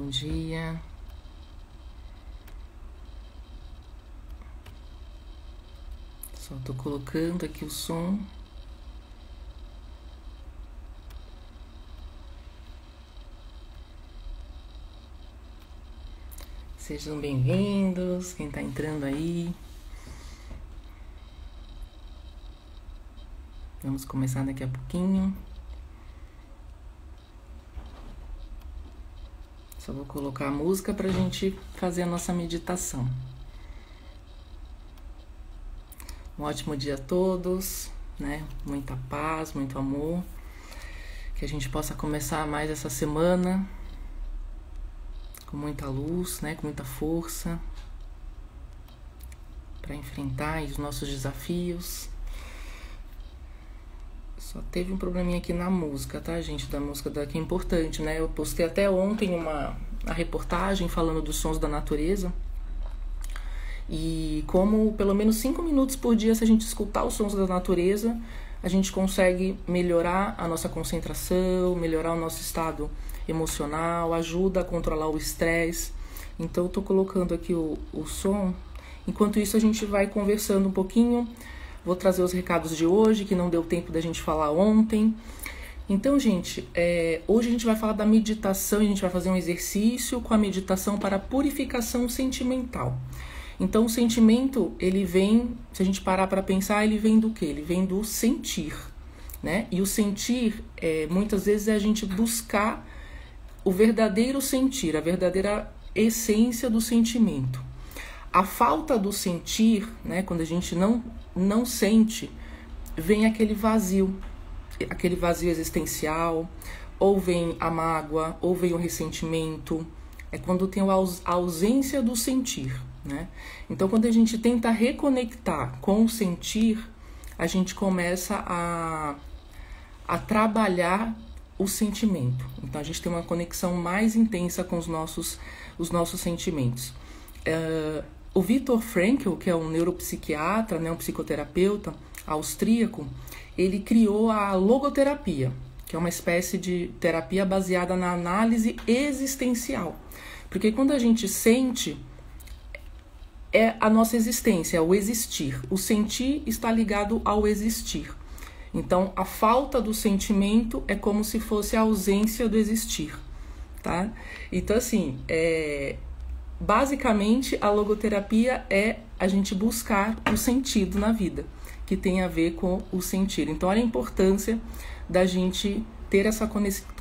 bom dia. Só estou colocando aqui o som. Sejam bem-vindos, quem está entrando aí. Vamos começar daqui a pouquinho. Só vou colocar a música para a gente fazer a nossa meditação. Um ótimo dia a todos, né? Muita paz, muito amor. Que a gente possa começar mais essa semana com muita luz, né? Com muita força para enfrentar os nossos desafios. Só teve um probleminha aqui na música, tá, gente? Da música daqui é importante, né? Eu postei até ontem a reportagem falando dos sons da natureza. E como pelo menos 5 minutos por dia, se a gente escutar os sons da natureza, a gente consegue melhorar a nossa concentração, melhorar o nosso estado emocional, ajuda a controlar o estresse. Então eu tô colocando aqui o som. Enquanto isso a gente vai conversando um pouquinho. Vou trazer os recados de hoje, que não deu tempo da gente falar ontem. Então, gente, hoje a gente vai falar da meditação, a gente vai fazer um exercício com a meditação para a purificação sentimental. Então, o sentimento, ele vem, se a gente parar para pensar, ele vem do quê? Ele vem do sentir, né? E o sentir, muitas vezes, é a gente buscar o verdadeiro sentir, a verdadeira essência do sentimento. A falta do sentir, né, quando a gente não sente, vem aquele vazio existencial, ou vem a mágoa, ou vem o ressentimento. É quando tem a ausência do sentir, né? Então, quando a gente tenta reconectar com o sentir, a gente começa a trabalhar o sentimento. Então, a gente tem uma conexão mais intensa com os nossos sentimentos. O Vitor Frankl, que é um neuropsiquiatra, né, um psicoterapeuta austríaco, ele criou a logoterapia, que é uma espécie de terapia baseada na análise existencial. Porque quando a gente sente, é a nossa existência, é o existir. O sentir está ligado ao existir. Então, a falta do sentimento é como se fosse a ausência do existir, tá? Então, assim, basicamente, a logoterapia é a gente buscar o sentido na vida, que tem a ver com o sentir. Então, olha a importância da gente ter essa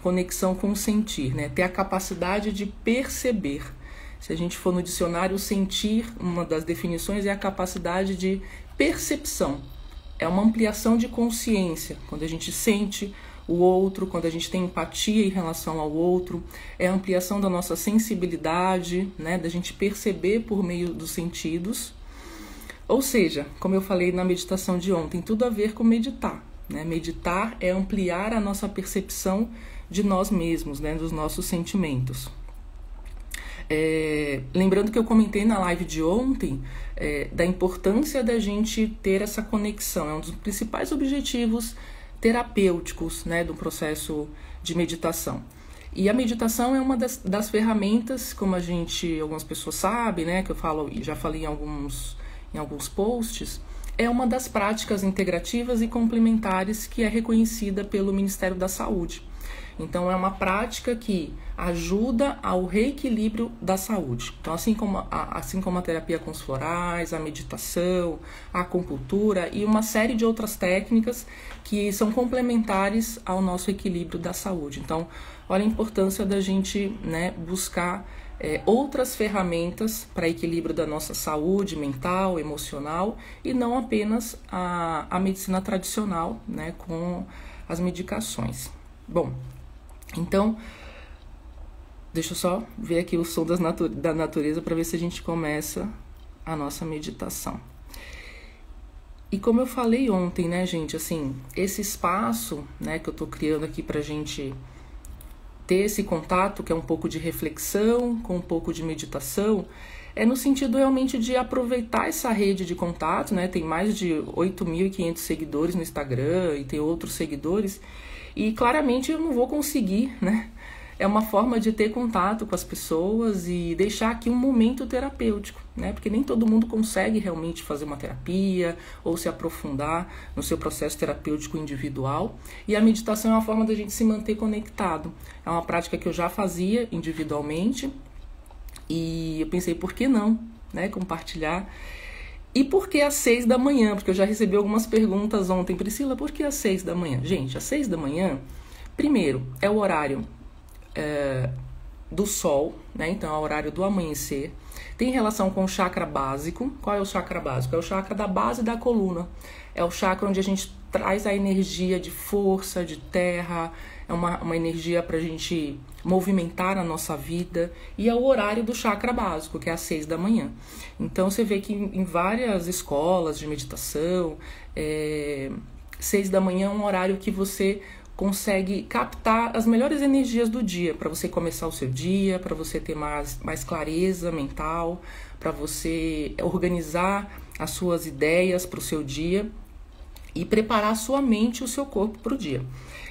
conexão com o sentir, né? Ter a capacidade de perceber. Se a gente for no dicionário, sentir, uma das definições é a capacidade de percepção. É uma ampliação de consciência, quando a gente sente o outro, quando a gente tem empatia em relação ao outro, é a ampliação da nossa sensibilidade, né, da gente perceber por meio dos sentidos. Ou seja, como eu falei na meditação de ontem, tudo a ver com meditar, né? Meditar é ampliar a nossa percepção de nós mesmos, né, dos nossos sentimentos. Lembrando que eu comentei na live de ontem da importância da gente ter essa conexão, é um dos principais objetivos terapêuticos, né, do processo de meditação. E a meditação é uma das ferramentas, como algumas pessoas sabem, né, que eu falo e já falei em alguns posts, é uma das práticas integrativas e complementares que é reconhecida pelo Ministério da Saúde. Então, é uma prática que ajuda ao reequilíbrio da saúde. Então, assim como a terapia com os florais, a meditação, a acupuntura e uma série de outras técnicas que são complementares ao nosso equilíbrio da saúde. Então, olha a importância da gente, né, buscar outras ferramentas para equilíbrio da nossa saúde mental, emocional, e não apenas a medicina tradicional, né, com as medicações. Bom, então, deixa eu só ver aqui o som da natureza para ver se a gente começa a nossa meditação. E como eu falei ontem, né, gente, assim, esse espaço, né, que eu tô criando aqui pra gente ter esse contato, que é um pouco de reflexão, com um pouco de meditação, é no sentido realmente de aproveitar essa rede de contato, né, tem mais de 8.500 seguidores no Instagram e tem outros seguidores. E claramente eu não vou conseguir, né, é uma forma de ter contato com as pessoas e deixar aqui um momento terapêutico, né? Porque nem todo mundo consegue realmente fazer uma terapia ou se aprofundar no seu processo terapêutico individual. E a meditação é uma forma da gente se manter conectado. É uma prática que eu já fazia individualmente e eu pensei, por que não, né, compartilhar? E por que às 6 da manhã? Porque eu já recebi algumas perguntas ontem. Priscila, por que às 6 da manhã? Gente, às 6 da manhã, primeiro, é o horário do sol, né? Então, é o horário do amanhecer. Tem relação com o chakra básico. Qual é o chakra básico? É o chakra da base da coluna. É o chakra onde a gente traz a energia de força, de terra. É uma energia para a gente movimentar a nossa vida. E é o horário do chakra básico, que é às 6 da manhã. Então, você vê que em várias escolas de meditação, 6 da manhã é um horário que você consegue captar as melhores energias do dia, para você começar o seu dia, para você ter mais clareza mental, para você organizar as suas ideias para o seu dia e preparar a sua mente e o seu corpo para o dia.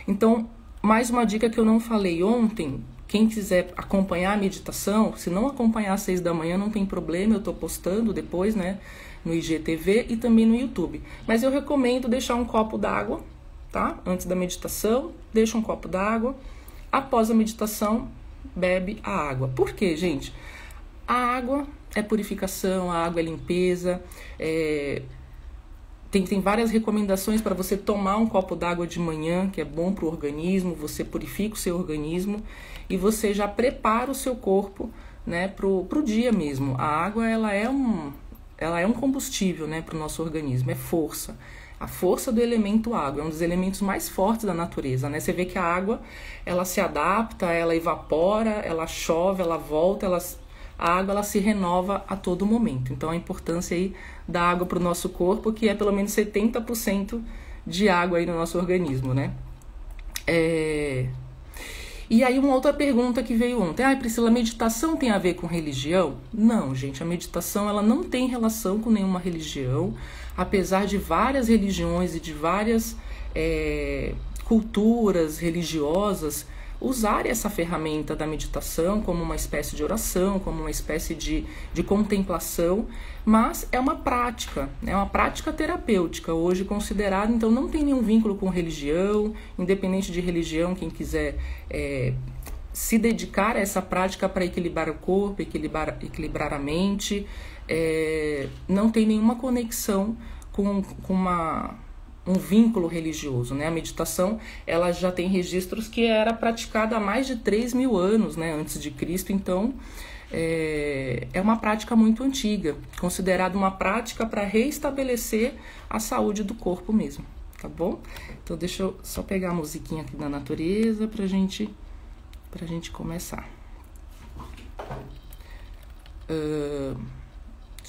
Então, mais uma dica que eu não falei ontem, quem quiser acompanhar a meditação, se não acompanhar às 6 da manhã, não tem problema, eu estou postando depois, né, no IGTV e também no YouTube. Mas eu recomendo deixar um copo d'água, tá? Antes da meditação, deixa um copo d'água. Após a meditação, bebe a água. Por quê, gente? A água é purificação, a água é limpeza. Tem várias recomendações para você tomar um copo d'água de manhã, que é bom para o organismo, você purifica o seu organismo e você já prepara o seu corpo, né, pro dia mesmo. A água, ela é um combustível, né, para o nosso organismo, é força. A força do elemento água é um dos elementos mais fortes da natureza, né? Você vê que a água, ela se adapta, ela evapora, ela chove, ela volta, a água, ela se renova a todo momento. Então, a importância aí da água para o nosso corpo, que é pelo menos 70% de água aí no nosso organismo, né? E aí, uma outra pergunta que veio ontem. Ah, Priscila, meditação tem a ver com religião? Não, gente, a meditação ela não tem relação com nenhuma religião, apesar de várias religiões e de várias culturas religiosas usarem essa ferramenta da meditação como uma espécie de oração, como uma espécie de contemplação, mas é uma prática, é uma prática terapêutica hoje considerada, então não tem nenhum vínculo com religião, independente de religião, quem quiser se dedicar a essa prática para equilibrar o corpo, equilibrar a mente, não tem nenhuma conexão com um vínculo religioso, né? A meditação, ela já tem registros que era praticada há mais de 3.000 anos, né, antes de Cristo, então é uma prática muito antiga, considerada uma prática para reestabelecer a saúde do corpo mesmo, tá bom? Então deixa eu só pegar a musiquinha aqui da natureza pra gente começar.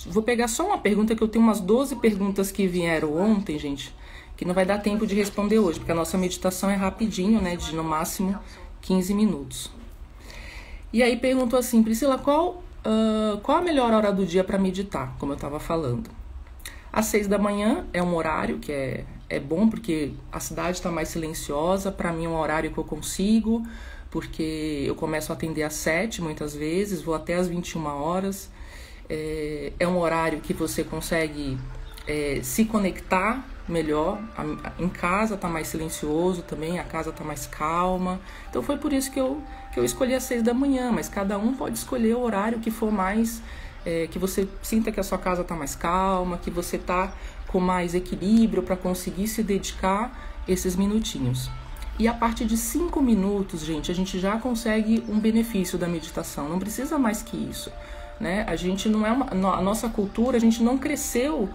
Vou pegar só uma pergunta, que eu tenho umas 12 perguntas que vieram ontem, gente, que não vai dar tempo de responder hoje, porque a nossa meditação é rapidinho, né, de no máximo 15 minutos. E aí perguntou assim, Priscila, qual a melhor hora do dia para meditar, como eu estava falando? Às 6 da manhã é um horário que é bom, porque a cidade está mais silenciosa, para mim é um horário que eu consigo, porque eu começo a atender às 7 muitas vezes, vou até às 21 horas, é um horário que você consegue se conectar melhor, em casa tá mais silencioso também, a casa tá mais calma, então foi por isso que eu escolhi às 6 da manhã, mas cada um pode escolher o horário que for mais, que você sinta que a sua casa tá mais calma, que você tá com mais equilíbrio para conseguir se dedicar esses minutinhos. E a partir de 5 minutos, gente, a gente já consegue um benefício da meditação, não precisa mais que isso, né? A gente não é a nossa cultura, a gente não cresceu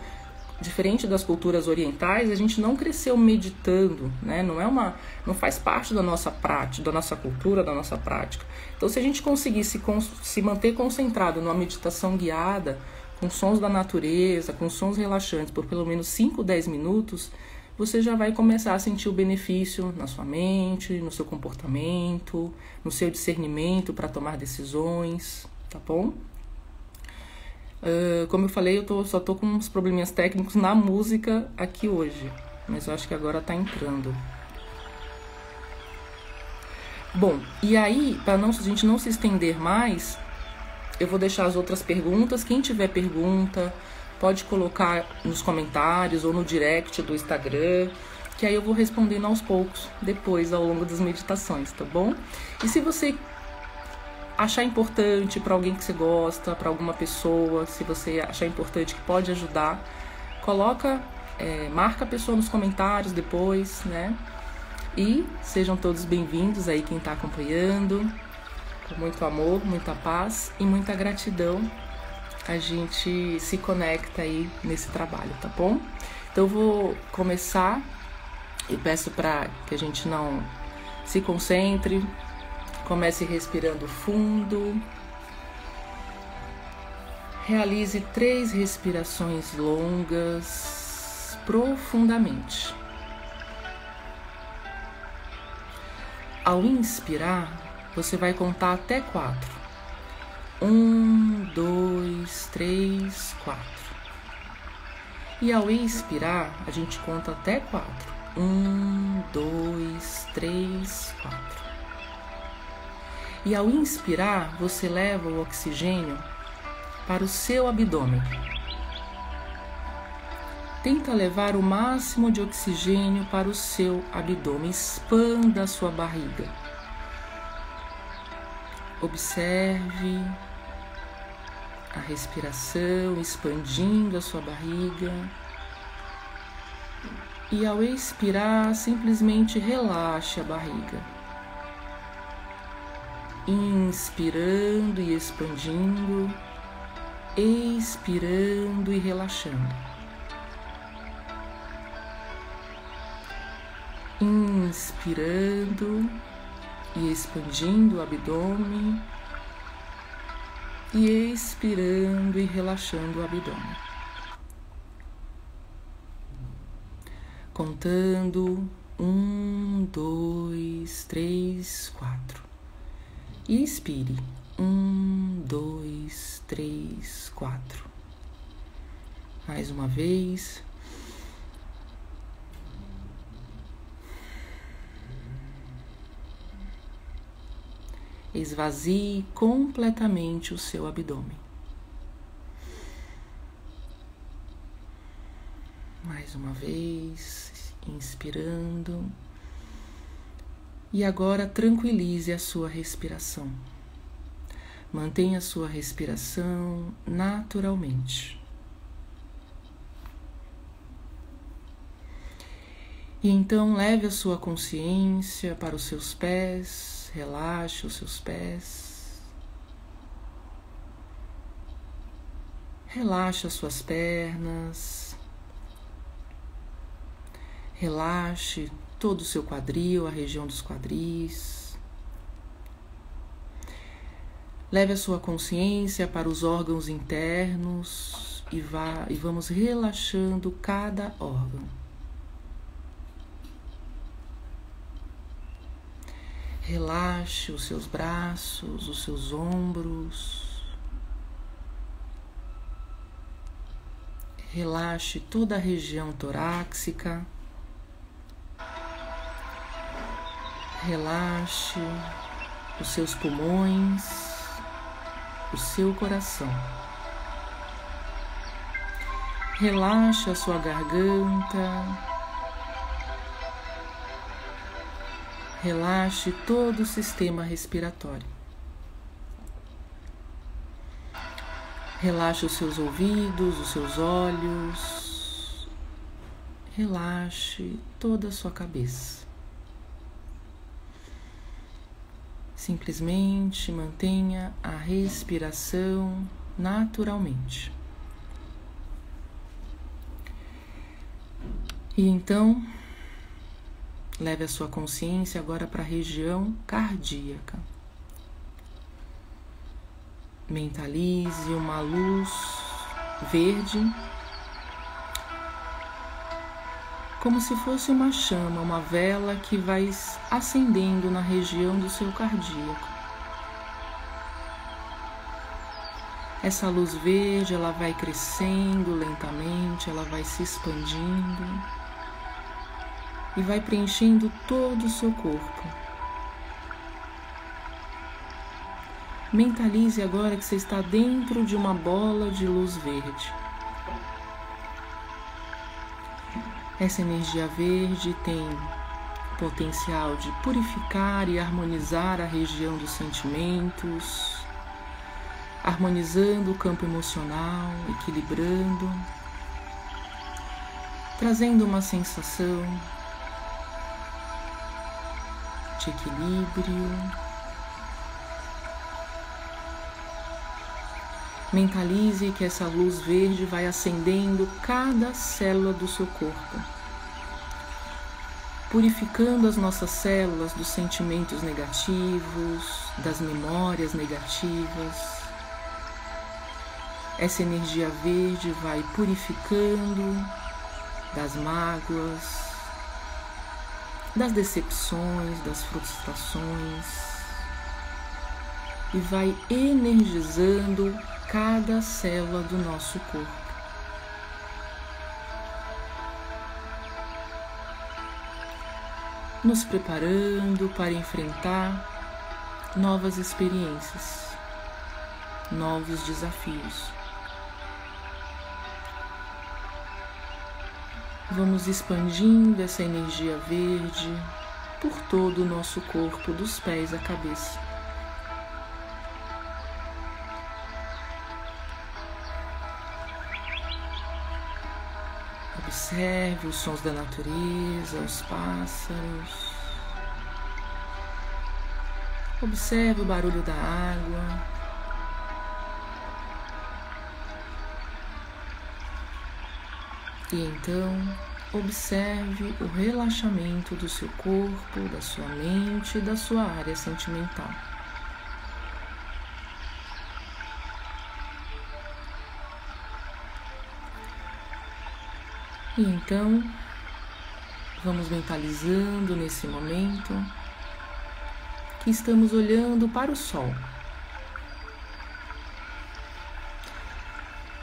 diferente das culturas orientais, a gente não cresceu meditando, né? Não faz parte da nossa prática, da nossa cultura, da nossa prática. Então, se a gente conseguir se manter concentrado numa meditação guiada, com sons da natureza, com sons relaxantes, por pelo menos 5, 10 minutos, você já vai começar a sentir o benefício na sua mente, no seu comportamento, no seu discernimento para tomar decisões, tá bom? Como eu falei, só tô com uns probleminhas técnicos na música aqui hoje, mas eu acho que agora tá entrando. Bom, e aí, para a gente não se estender mais, eu vou deixar as outras perguntas. Quem tiver pergunta, pode colocar nos comentários ou no direct do Instagram, que aí eu vou respondendo aos poucos, depois, ao longo das meditações, tá bom? E se você achar importante para alguém que você gosta, para alguma pessoa, se você achar importante que pode ajudar, coloca, marca a pessoa nos comentários depois, né? E sejam todos bem-vindos aí quem está acompanhando, com muito amor, muita paz e muita gratidão. A gente se conecta aí nesse trabalho, tá bom? Então eu vou começar e peço para que a gente não se concentre, comece respirando fundo, realize 3 respirações longas profundamente. Ao inspirar, você vai contar até 4. 1, 2, 3, 4. E ao expirar, a gente conta até 4. 1, 2, 3, 4. E ao inspirar, você leva o oxigênio para o seu abdômen. Tenta levar o máximo de oxigênio para o seu abdômen. Expanda a sua barriga. Observe a respiração expandindo a sua barriga. E ao expirar, simplesmente relaxe a barriga. Inspirando e expandindo. Expirando e relaxando. Inspirando e expandindo o abdômen e expirando e relaxando o abdômen. Contando 1, 2, 3, 4. E expire 1, 2, 3, 4. Mais uma vez. Esvazie completamente o seu abdômen. Mais uma vez, inspirando. E agora tranquilize a sua respiração. Mantenha a sua respiração naturalmente. E então leve a sua consciência para os seus pés. Relaxe os seus pés. Relaxe as suas pernas. Relaxe todo o seu quadril, a região dos quadris. Leve a sua consciência para os órgãos internos e vamos relaxando cada órgão. Relaxe os seus braços, os seus ombros. Relaxe toda a região torácica. Relaxe os seus pulmões, o seu coração. Relaxe a sua garganta. Relaxe todo o sistema respiratório. Relaxe os seus ouvidos, os seus olhos. Relaxe toda a sua cabeça. Simplesmente mantenha a respiração naturalmente. E então, leve a sua consciência agora para a região cardíaca. Mentalize uma luz verde, como se fosse uma chama, uma vela que vai acendendo na região do seu cardíaco. Essa luz verde, ela vai crescendo lentamente, ela vai se expandindo e vai preenchendo todo o seu corpo. Mentalize agora que você está dentro de uma bola de luz verde. Essa energia verde tem potencial de purificar e harmonizar a região dos sentimentos, harmonizando o campo emocional, equilibrando, trazendo uma sensação de equilíbrio. Mentalize que essa luz verde vai acendendo cada célula do seu corpo, purificando as nossas células dos sentimentos negativos, das memórias negativas. Essa energia verde vai purificando das mágoas, das decepções, das frustrações e vai energizando cada célula do nosso corpo. Nos preparando para enfrentar novas experiências, novos desafios. Vamos expandindo essa energia verde por todo o nosso corpo, dos pés à cabeça. Observe os sons da natureza, os pássaros. Observe o barulho da água. E então, observe o relaxamento do seu corpo, da sua mente e da sua área sentimental. E então, vamos mentalizando nesse momento que estamos olhando para o sol.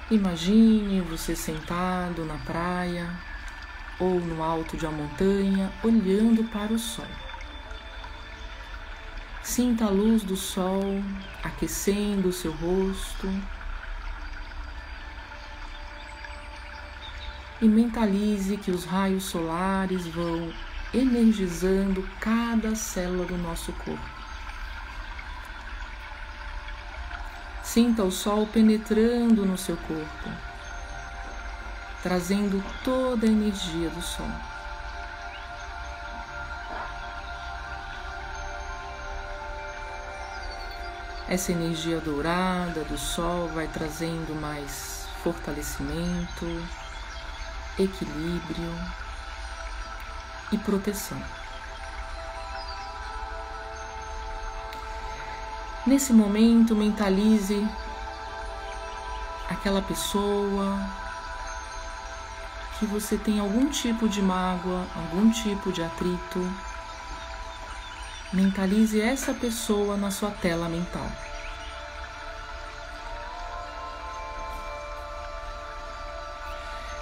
Imagine você sentado na praia ou no alto de uma montanha, olhando para o sol. Sinta a luz do sol aquecendo o seu rosto e mentalize que os raios solares vão energizando cada célula do nosso corpo. Sinta o sol penetrando no seu corpo, trazendo toda a energia do sol. Essa energia dourada do sol vai trazendo mais fortalecimento, equilíbrio e proteção. Nesse momento, mentalize aquela pessoa que você tem algum tipo de mágoa, algum tipo de atrito. Mentalize essa pessoa na sua tela mental.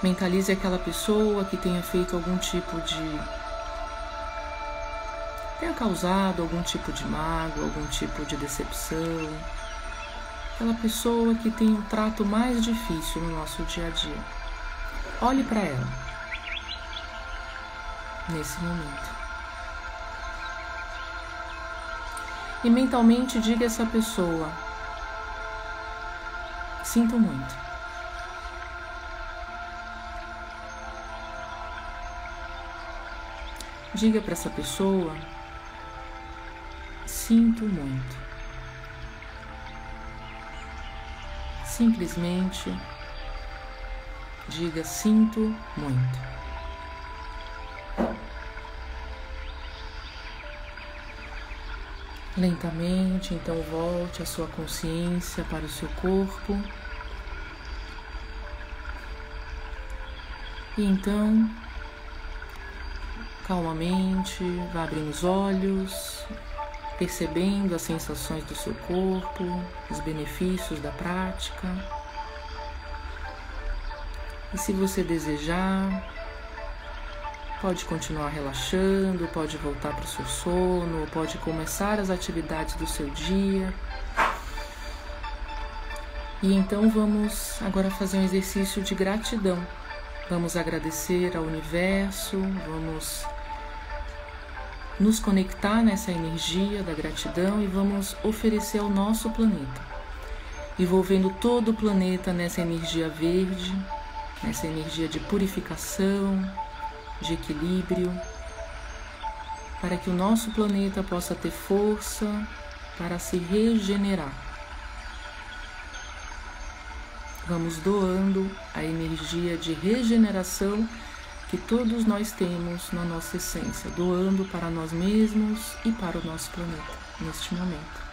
Mentalize aquela pessoa que tenha feito algum tipo de... tenha causado algum tipo de mágoa, algum tipo de decepção, aquela pessoa que tem um trato mais difícil no nosso dia a dia. Olhe para ela nesse momento e mentalmente diga a essa pessoa: sinto muito. Diga para essa pessoa: sinto muito. Simplesmente diga: sinto muito. Lentamente, então, volte a sua consciência para o seu corpo. E então, calmamente, vá abrindo os olhos, percebendo as sensações do seu corpo, os benefícios da prática. E se você desejar, pode continuar relaxando, pode voltar para o seu sono, pode começar as atividades do seu dia. E então vamos agora fazer um exercício de gratidão. Vamos agradecer ao universo, vamos nos conectar nessa energia da gratidão e vamos oferecer ao nosso planeta, envolvendo todo o planeta nessa energia verde, nessa energia de purificação, de equilíbrio, para que o nosso planeta possa ter força para se regenerar. Vamos doando a energia de regeneração que todos nós temos na nossa essência, doando para nós mesmos e para o nosso planeta neste momento.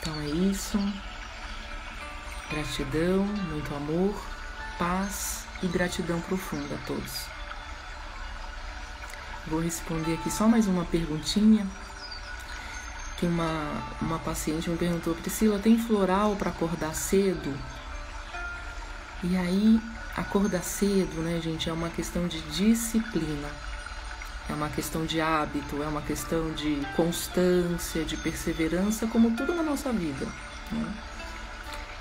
Então é isso. Gratidão, muito amor, paz e gratidão profunda a todos. Vou responder aqui só mais uma perguntinha, que uma paciente me perguntou: Priscila, tem floral para acordar cedo? E aí, acordar cedo, né, gente, é uma questão de disciplina, é uma questão de hábito, é uma questão de constância, de perseverança, como tudo na nossa vida, né?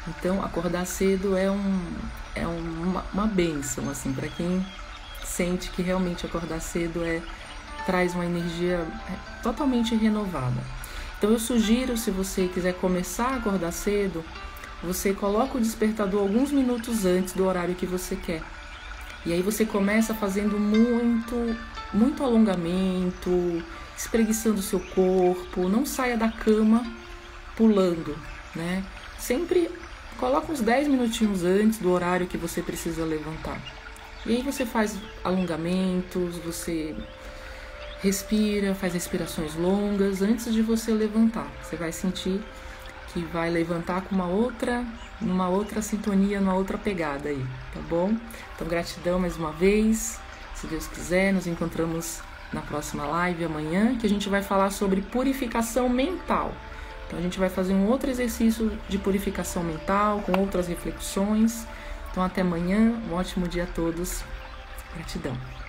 Então, acordar cedo é uma bênção, assim, para quem sente que realmente acordar cedo traz uma energia totalmente renovada. Então, eu sugiro, se você quiser começar a acordar cedo, você coloca o despertador alguns minutos antes do horário que você quer. E aí você começa fazendo muito alongamento, espreguiçando o seu corpo, não saia da cama pulando, né? Sempre coloca uns 10 minutinhos antes do horário que você precisa levantar. E aí você faz alongamentos, você respira, faz respirações longas antes de você levantar. Você vai sentir que vai levantar com uma outra sintonia, numa outra pegada aí, tá bom? Então, gratidão mais uma vez. Se Deus quiser, nos encontramos na próxima live amanhã, que a gente vai falar sobre purificação mental. Então, a gente vai fazer um outro exercício de purificação mental, com outras reflexões. Então, até amanhã. Um ótimo dia a todos. Gratidão.